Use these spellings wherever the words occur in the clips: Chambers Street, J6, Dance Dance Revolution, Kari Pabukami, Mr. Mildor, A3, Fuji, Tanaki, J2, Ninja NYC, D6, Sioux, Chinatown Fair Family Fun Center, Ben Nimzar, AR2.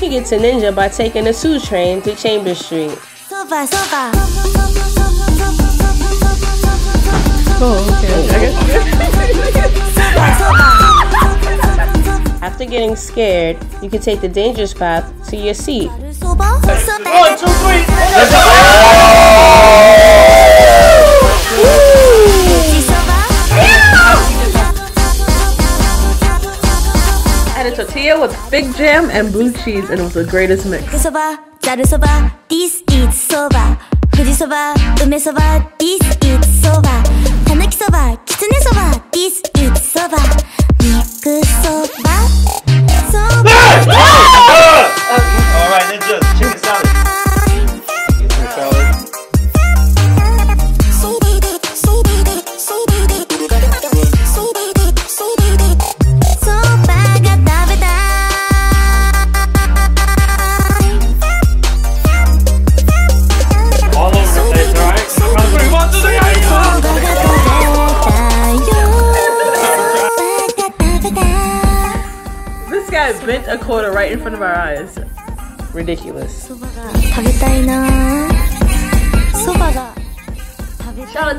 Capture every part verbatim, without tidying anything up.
can get to Ninja by taking the Sioux train to Chambers Street. Sofa, sofa. Oh, okay. I guess. Sofa, sofa. After getting scared, you can take the dangerous path to your seat. One, two, three. Let's go! Tortilla with big jam and blue cheese, and it was the greatest mix. Soba, daru soba, this is soba. Fuji soba, ume soba, this is soba. Tanaki soba, kitsune soba, this is soba. Miku soba, soba. All right, Ninja, chicken salad. Chicken salad. Bent a quarter right in front of our eyes. Ridiculous. Shout out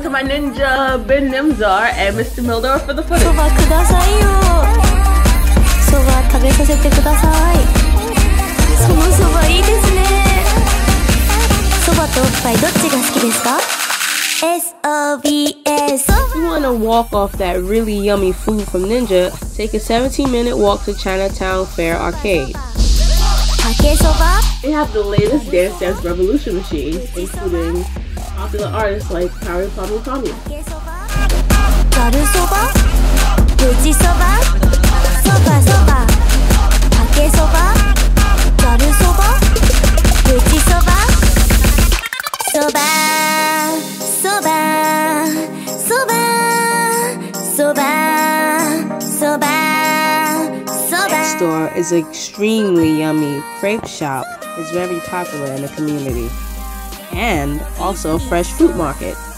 to my ninja Ben Nimzar and Mister Mildor for the footage. If you want to walk off that really yummy food from Ninja, take a seventeen minute walk to Chinatown Fair Arcade. They have the latest Dance Dance Revolution machines, including popular artists like Kari Pabukami. Store is an extremely yummy crepe shop. It's very popular in the community, and also a fresh fruit market.